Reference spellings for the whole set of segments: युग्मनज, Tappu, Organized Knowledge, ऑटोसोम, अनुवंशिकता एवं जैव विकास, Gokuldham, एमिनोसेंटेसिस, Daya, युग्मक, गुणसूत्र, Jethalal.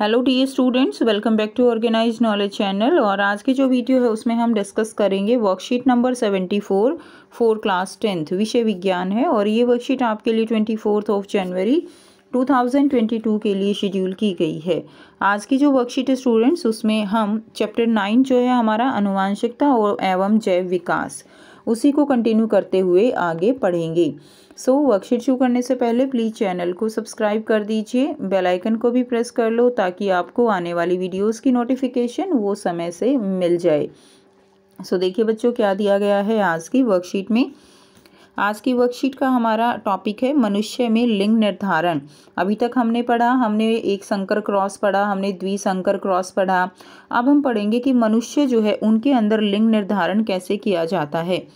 Hello dear students, welcome back to organised knowledge channel. और आज की जो वीडियो है उसमें हम डिस्कस करेंगे worksheet number 74 for class 10th विषय विज्ञान है। और ये वर्कशीट आपके लिए 24 जनवरी 2022 के लिए शेड्यूल की गई है। आज की जो वर्कशीट है स्टूडेंट्स, उसमें हम चैप्टर 9 जो है हमारा अनुवंशिकता एवं जैव विकास, उसी को कंटिन्यू करते हुए आगे पढ़ेंगे। सो वर्कशीट शुरू करने से पहले प्लीज़ चैनल को सब्सक्राइब कर दीजिए, बेल आइकन को भी प्रेस कर लो ताकि आपको आने वाली वीडियोस की नोटिफिकेशन वो समय से मिल जाए। सो देखिए बच्चों, क्या दिया गया है आज की वर्कशीट में। आज की वर्कशीट का हमारा टॉपिक है मनुष्य में लिंग निर्धारण। अभी तक हमने पढ़ा, हमने एक संकर क्रॉस पढ़ा, हमने द्विसंकर क्रॉस पढ़ा। अब हम पढ़ेंगे कि मनुष्य जो है उनके अंदर लिंग निर्धारण कैसे किया जाता है।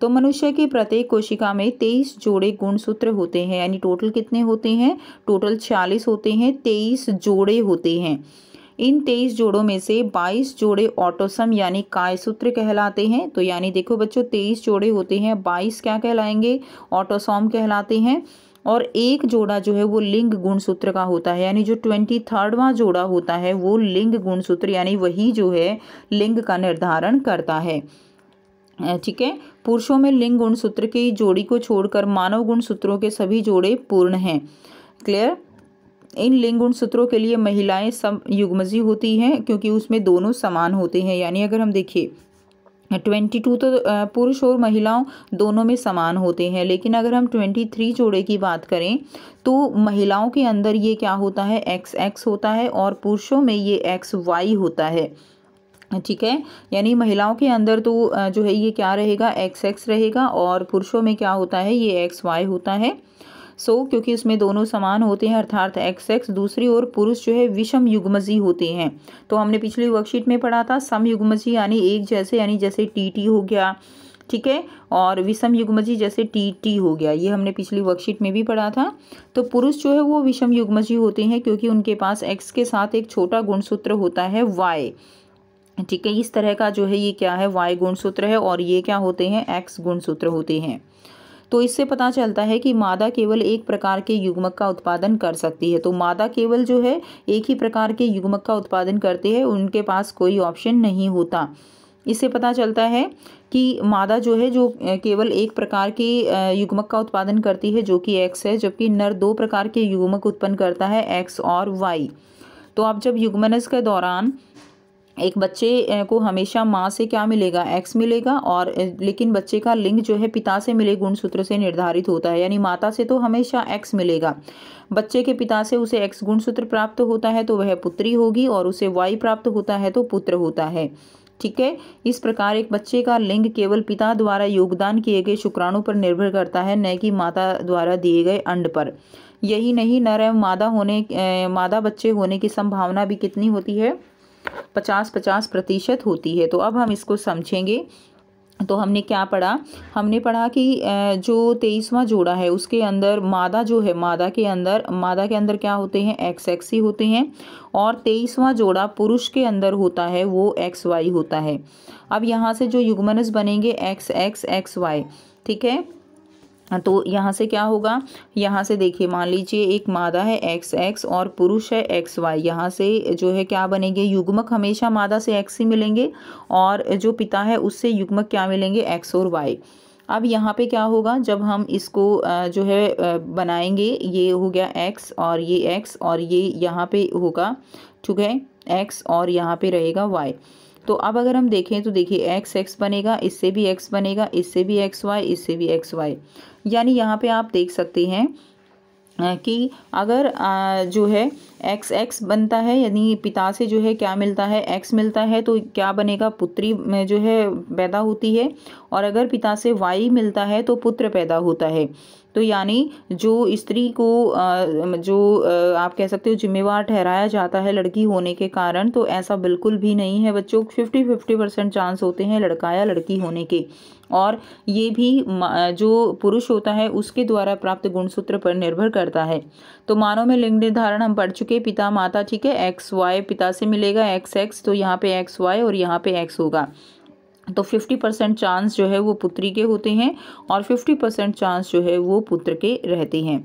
तो मनुष्य की प्रत्येक कोशिका में 23 जोड़े गुणसूत्र होते हैं, यानी टोटल कितने होते हैं? टोटल 46 होते हैं, 23 जोड़े होते हैं। इन 23 जोड़ों में से 22 जोड़े ऑटोसम यानी कायसूत्र कहलाते हैं। तो यानी देखो बच्चों, 23 जोड़े होते हैं, 22 क्या कहलाएंगे? ऑटोसोम कहलाते हैं। और एक जोड़ा जो है वो लिंग गुणसूत्र का होता है, यानी जो 23वां जोड़ा होता है वो लिंग गुणसूत्र यानी वही जो है लिंग का निर्धारण करता है। ठीक है, पुरुषों में लिंग गुणसूत्र की जोड़ी को छोड़कर मानव गुणसूत्रों के सभी जोड़े पूर्ण हैं। क्लियर? इन लिंग गुणसूत्रों के लिए महिलाएं सब युग्मजी होती हैं क्योंकि उसमें दोनों समान होते हैं। यानी अगर हम देखें 22 तो पुरुष और महिलाओं दोनों में समान होते हैं, लेकिन अगर हम 23 जोड़े की बात करें तो महिलाओं के अंदर ये क्या होता है? XX होता है और पुरुषों में ये XY होता है। ठीक है, यानी महिलाओं के अंदर तो जो है ये क्या रहेगा? XX रहेगा और पुरुषों में क्या होता है? ये XY होता है। सो क्योंकि उसमें दोनों समान होते हैं अर्थात XX। दूसरी ओर पुरुष जो है विषम युग्मजी होते हैं। तो हमने पिछली वर्कशीट में पढ़ा था सम युग्मजी यानी एक जैसे, यानी जैसे TT हो गया। ठीक है, और विषम युग्मजी जैसे TT हो गया, ये हमने पिछली वर्कशीट में भी पढ़ा था। तो पुरुष जो है वो विषम युग्मजी होते हैं क्योंकि उनके पास X के साथ एक छोटा गुणसूत्र होता है Y। ठीक है, इस तरह का जो है ये क्या है? Y गुणसूत्र है। और ये क्या होते हैं? X गुणसूत्र होते हैं। तो इससे पता चलता है कि मादा केवल एक प्रकार के युग्मक का उत्पादन कर सकती है। तो मादा केवल जो है एक ही प्रकार के युग्मक का उत्पादन करती है, उनके पास कोई ऑप्शन नहीं होता। इससे पता चलता है कि मादा जो केवल एक प्रकार के युग्मक का उत्पादन करती है जो कि X है, जबकि नर दो प्रकार के युग्मक उत्पन्न करता है, X और Y। तो आप जब युग्मनज के दौरान एक बच्चे को हमेशा माँ से क्या मिलेगा? X मिलेगा। और लेकिन बच्चे का लिंग जो है पिता से मिले गुणसूत्र से निर्धारित होता है, यानी माता से तो हमेशा X मिलेगा, बच्चे के पिता से उसे X गुणसूत्र प्राप्त होता है तो वह पुत्री होगी, और उसे Y प्राप्त होता है तो पुत्र होता है। ठीक है, इस प्रकार एक बच्चे का लिंग केवल पिता द्वारा योगदान किए गए शुक्राणु पर निर्भर करता है, न कि माता द्वारा दिए गए अंड पर। यही नहीं, नर एवं मादा बच्चे होने की संभावना भी कितनी होती है? 50-50% होती है। तो अब हम इसको समझेंगे। तो हमने क्या पढ़ा? हमने पढ़ा कि जो 23वां जोड़ा है उसके अंदर मादा जो है, मादा के अंदर क्या होते हैं? XX ही होते हैं। और 23वां जोड़ा पुरुष के अंदर होता है वो XY होता है। अब यहाँ से जो युग्मनज बनेंगे XX XY। ठीक है, तो यहाँ से क्या होगा? यहाँ से देखिए, मान लीजिए एक मादा है XX और पुरुष है XY। यहाँ से जो है क्या बनेंगे? युग्मक हमेशा मादा से X ही मिलेंगे और जो पिता है उससे युग्मक क्या मिलेंगे? X और Y। अब यहाँ पे क्या होगा? जब हम इसको जो है बनाएंगे, ये हो गया X और ये यहाँ पे होगा, ठीक है, X और यहाँ पे रहेगा Y। तो अब अगर हम देखें तो देखिए XX बनेगा, इससे भी X बनेगा, इससे भी XY, इससे भी XY। यानी यहाँ पे आप देख सकते हैं कि अगर जो है XX बनता है, यानी पिता से जो है क्या मिलता है? X मिलता है, तो क्या बनेगा? पुत्री में जो है पैदा होती है। और अगर पिता से Y मिलता है तो पुत्र पैदा होता है। तो यानी जो स्त्री को जो आप कह सकते हो जिम्मेवार ठहराया जाता है लड़की होने के कारण, तो ऐसा बिल्कुल भी नहीं है बच्चों। 50-50% चांस होते हैं लड़का या लड़की होने के। और ये भी जो पुरुष होता है उसके द्वारा प्राप्त गुणसूत्र पर निर्भर करता है। तो मानव में लिंग निर्धारण हम पढ़ चुके, पिता माता, ठीक है, XY पिता से मिलेगा, XX, तो यहाँ पे XY और यहाँ पे X होगा। तो 50% चांस जो है वो पुत्री के होते हैं और 50% चांस जो है वो पुत्र के रहते हैं।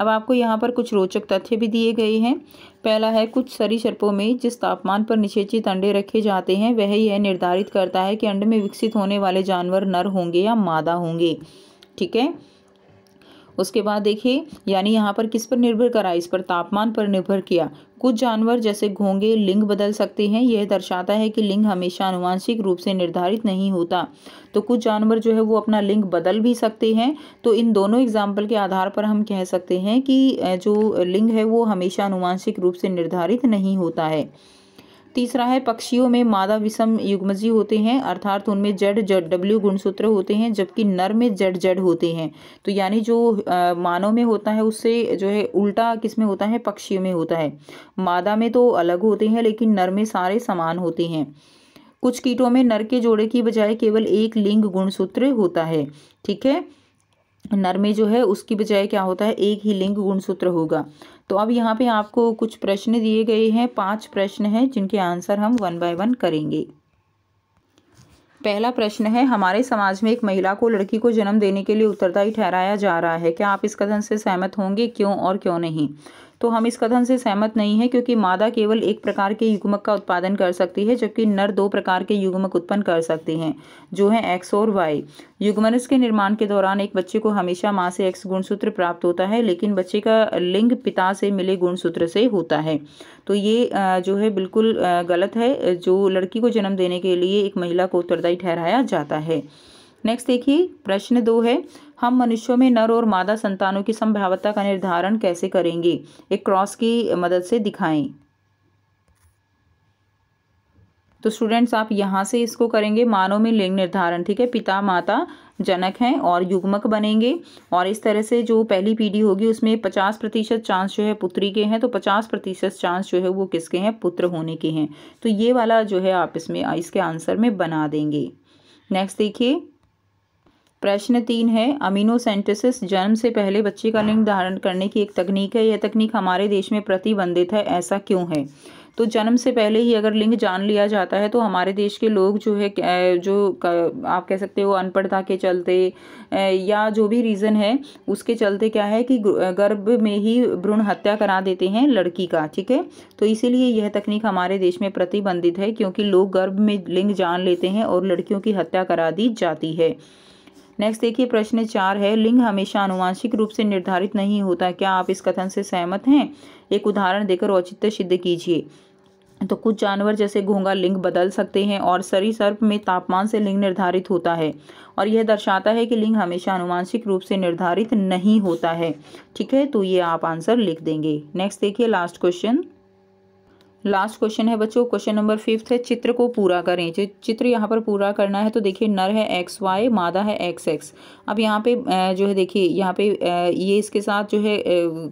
अब आपको यहाँ पर कुछ रोचक तथ्य भी दिए गए हैं। पहला है, कुछ सरीसृपों में जिस तापमान पर निषेचित अंडे रखे जाते हैं वह यह निर्धारित करता है कि अंडे में विकसित होने वाले जानवर नर होंगे या मादा होंगे। ठीक है, उसके बाद देखिए, यानी यहाँ पर किस पर निर्भर करा, इस पर तापमान पर निर्भर किया। कुछ जानवर जैसे घोंगे लिंग बदल सकते हैं, यह दर्शाता है कि लिंग हमेशा आनुवंशिक रूप से निर्धारित नहीं होता। तो कुछ जानवर जो है वो अपना लिंग बदल भी सकते हैं। तो इन दोनों एग्जाम्पल के आधार पर हम कह सकते हैं कि जो लिंग है वो हमेशा आनुवंशिक रूप से निर्धारित नहीं होता है। तीसरा है, पक्षियों में मादा विषम युग्मजी होते हैं, अर्थात उनमें ZZW गुणसूत्र होते हैं, जबकि नर में ZZ होते हैं। तो यानी जो मानव में होता है उससे जो है उल्टा किस में होता है, पक्षियों में होता है। मादा में तो अलग होते हैं लेकिन नर में सारे समान होते हैं। कुछ कीटों में नर के जोड़े की बजाय केवल एक लिंग गुणसूत्र होता है। ठीक है, नर में जो है उसकी बजाय क्या होता है, एक ही लिंग गुणसूत्र होगा। तो अब यहाँ पे आपको कुछ प्रश्न दिए गए हैं, 5 प्रश्न हैं जिनके आंसर हम 1 बाय 1 करेंगे। पहला प्रश्न है, हमारे समाज में एक महिला को लड़की को जन्म देने के लिए उत्तरदायी ठहराया जा रहा है, क्या आप इस कथन से सहमत होंगे, क्यों और क्यों नहीं? तो हम इस कथन से सहमत नहीं है, क्योंकि मादा केवल एक प्रकार के युग्मक का उत्पादन कर सकती है जबकि नर 2 प्रकार के युग्मक उत्पन्न कर सकते हैं, जो हैं X और Y। युग्मनस के निर्माण के दौरान एक बच्चे को हमेशा माँ से X गुणसूत्र प्राप्त होता है, लेकिन बच्चे का लिंग पिता से मिले गुणसूत्र से होता है। तो ये जो है बिल्कुल गलत है, जो लड़की को जन्म देने के लिए एक महिला को उत्तरदायी ठहराया जाता है। नेक्स्ट देखिए, प्रश्न 2 है, हम मनुष्यों में नर और मादा संतानों की संभाव्यता का निर्धारण कैसे करेंगे, एक क्रॉस की मदद से दिखाएं। तो स्टूडेंट्स आप यहाँ से इसको करेंगे, मानव में लिंग निर्धारण। ठीक है, पिता माता जनक हैं और युग्मक बनेंगे, और इस तरह से जो पहली पीढ़ी होगी उसमें 50% चांस जो है पुत्री के हैं, तो 50% चांस जो है वो किसके हैं, पुत्र होने के हैं। तो ये वाला जो है आप इसमें इसके आंसर में बना देंगे। नेक्स्ट देखिए, प्रश्न 3 है, एमिनोसेंटेसिस जन्म से पहले बच्चे का लिंग धारण करने की एक तकनीक है, यह तकनीक हमारे देश में प्रतिबंधित है, ऐसा क्यों है? तो जन्म से पहले ही अगर लिंग जान लिया जाता है तो हमारे देश के लोग जो है आप कह सकते हो अनपढ़ता के चलते या जो भी रीज़न है उसके चलते क्या है कि गर्भ में ही भ्रूण हत्या करा देते हैं लड़की का। ठीक है, तो इसीलिए यह तकनीक हमारे देश में प्रतिबंधित है, क्योंकि लोग गर्भ में लिंग जान लेते हैं और लड़कियों की हत्या करा दी जाती है। नेक्स्ट देखिए, प्रश्न 4 है, लिंग हमेशा आनुवंशिक रूप से निर्धारित नहीं होता, क्या आप इस कथन से सहमत हैं, एक उदाहरण देकर औचित्य सिद्ध कीजिए। तो कुछ जानवर जैसे घोंगा लिंग बदल सकते हैं और सरीसृप में तापमान से लिंग निर्धारित होता है, और यह दर्शाता है कि लिंग हमेशा आनुवंशिक रूप से निर्धारित नहीं होता है। ठीक है, तो ये आप आंसर लिख देंगे। नेक्स्ट देखिए, लास्ट क्वेश्चन है बच्चों, क्वेश्चन नंबर 5 है, चित्र को पूरा करें। जो चित्र यहाँ पर पूरा करना है, तो देखिए नर है XY, मादा है XX। अब यहाँ पे जो है देखिए, यहाँ पे ये इसके साथ जो है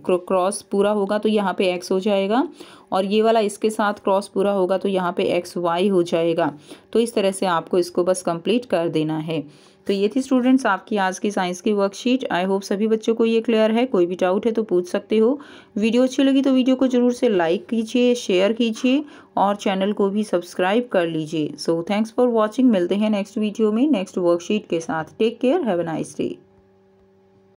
क्रॉस पूरा होगा तो यहाँ पे X हो जाएगा, और ये वाला इसके साथ क्रॉस पूरा होगा तो यहाँ पे XY हो जाएगा। तो इस तरह से आपको इसको बस कंप्लीट कर देना है। तो ये थी स्टूडेंट्स आपकी आज की साइंस की वर्कशीट। आई होप सभी बच्चों को ये क्लियर है। कोई भी डाउट है तो पूछ सकते हो। वीडियो अच्छी लगी तो वीडियो को ज़रूर से लाइक कीजिए, शेयर कीजिए और चैनल को भी सब्सक्राइब कर लीजिए। So thanks for watching. मिलते हैं नेक्स्ट वीडियो में नेक्स्ट वर्कशीट के साथ। Take care, have a nice day.